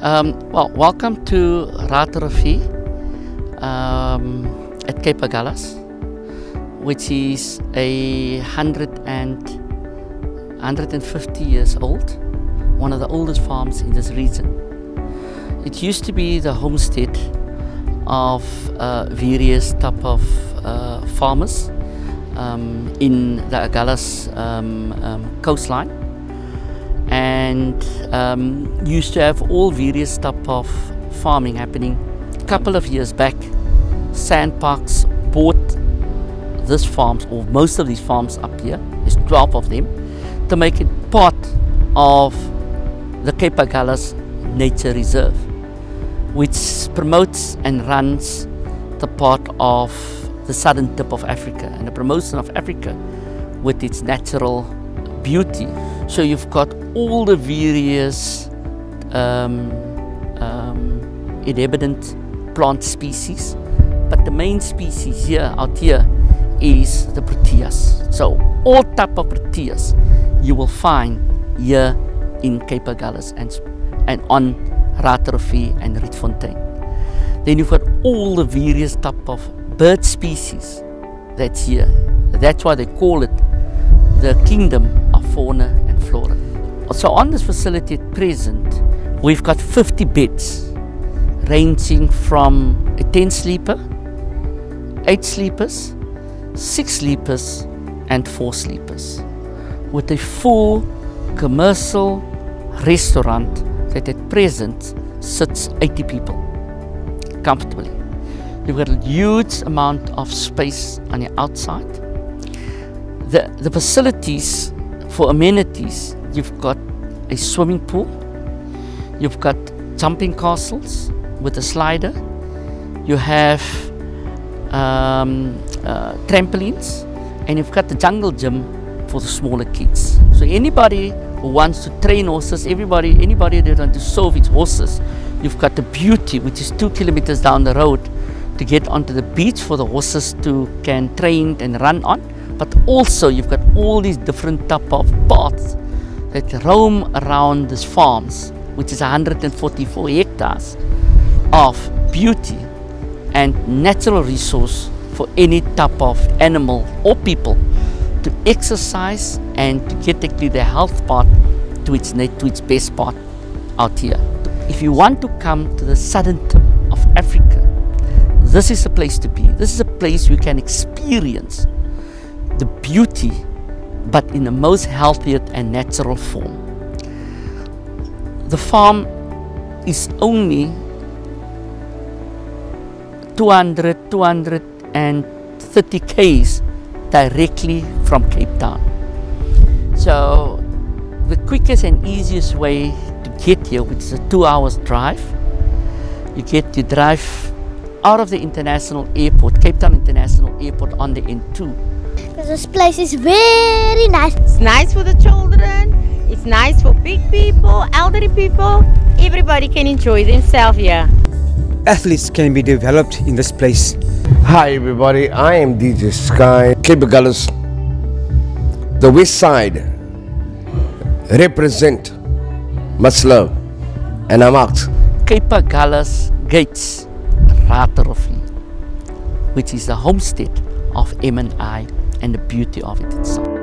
Well, welcome to Raterofi at Cape Agulhas, which is 150 years old, one of the oldest farms in this region. It used to be the homestead of various type of farmers in the Agulhas coastline, and used to have all various type of farming happening. A couple of years back, Sandparks bought this farms, or most of these farms up here, there's 12 of them, to make it part of the Cape Agulhas Nature Reserve, which promotes and runs the part of the southern tip of Africa and the promotion of Africa with its natural beauty. So you've got all the various inhabitant plant species, but the main species here, out here, is the proteas. So all type of proteas you will find here in Cape Agulhas and on Raterofi and Rietfontein. Then you've got all the various type of bird species that's here. That's why they call it the Kingdom of Fauna and Flora. So on this facility at present, we've got 50 beds, ranging from a 10 sleeper, 8 sleepers, 6 sleepers and 4 sleepers, with a full commercial restaurant that at present sits 80 people comfortably. You've got a huge amount of space on the outside. The facilities for amenities, you've got a swimming pool, you've got jumping castles with a slider, you have trampolines, and you've got the jungle gym for the smaller kids. So anybody who wants to train horses, anybody that wants to serve its horses, you've got the beauty, which is 2 kilometers down the road, to get onto the beach for the horses to can train and run on. But also you've got all these different type of paths that roam around these farms, which is 144 hectares of beauty and natural resource for any type of animal or people to exercise and to get actually their health part to its best part out here. If you want to come to the southern tip of Africa, this is a place to be. This is a place you can experience the beauty, but in the most healthiest and natural form. The farm is only 230 k's directly from Cape Town. So the quickest and easiest way to get here, which is a 2 hours drive, you drive out of the international airport, Cape Town International Airport, on the N2. Because this place is very nice. It's nice for the children, it's nice for big people, elderly people, everybody can enjoy themselves here. Athletes can be developed in this place. Hi everybody, I am DJ Sky. Cape Agulhas, the west side, represent Maslow, and I'm out. Cape Agulhas Gates, Raterofi, which is the homestead of M&I and the beauty of it itself.